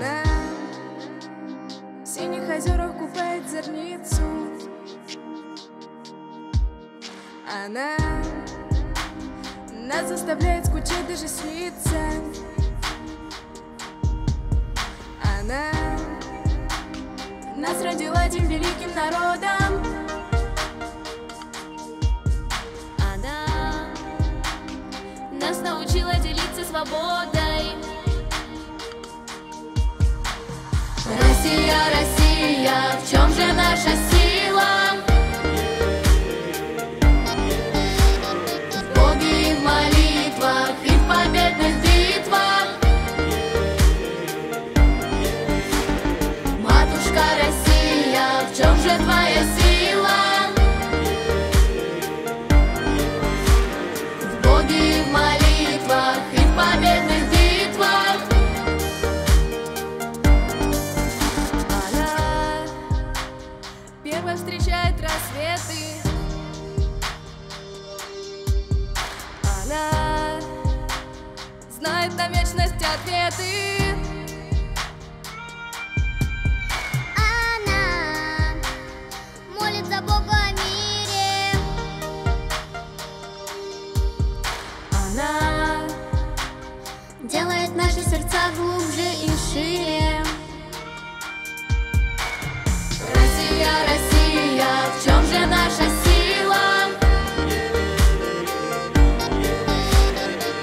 она в синих озерах купает зорницу. Она нас заставляет скучать, даже снится. Она нас родила этим великим народом. Она нас научила делиться свободой. Россия, Россия, в чем же наша сила? В Боге и в молитвах, и в победных битвах. Матушка Россия, в чем же твоя сила? В Боге и в молитвах, и в победных битвах. Встречает рассветы. Она знает на вечность ответы. Она молится Богу о мире. Она делает наши сердца глубже и шире. Россия, Россия, в чем же наша сила?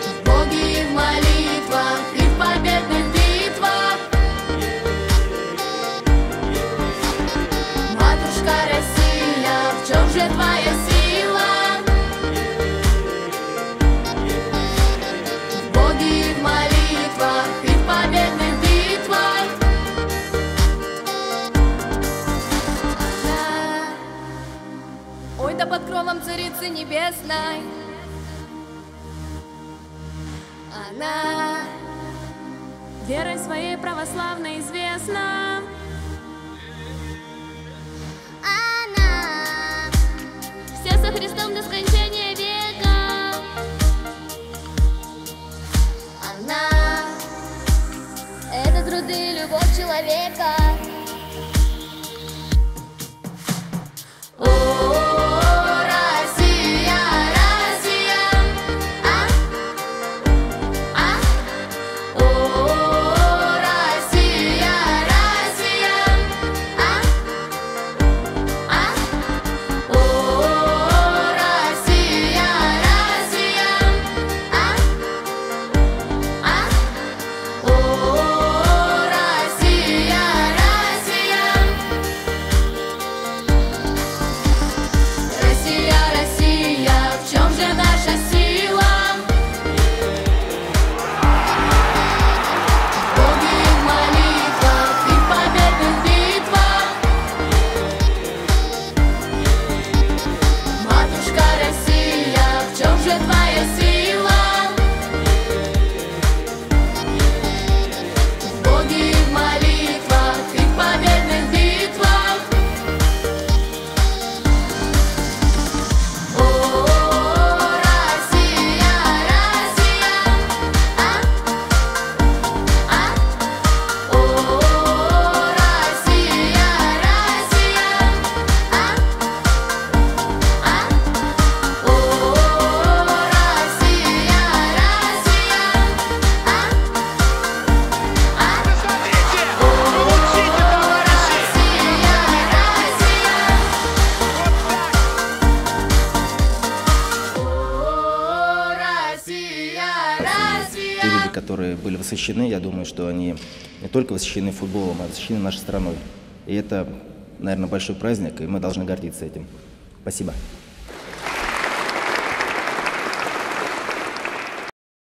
В Боге и в молитвах, и в победных битвах. Матушка Россия, в чем же твоя сила? В Боге и в молитвах, и в победных битвах. Да под кровом Царицы Небесной она верой своей православной известна. Она вся со Христом до скончания века. Она это труды и любовь человека. Которые были восхищены, я думаю, что они не только восхищены футболом, а восхищены нашей страной. И это, наверное, большой праздник, и мы должны гордиться этим. Спасибо.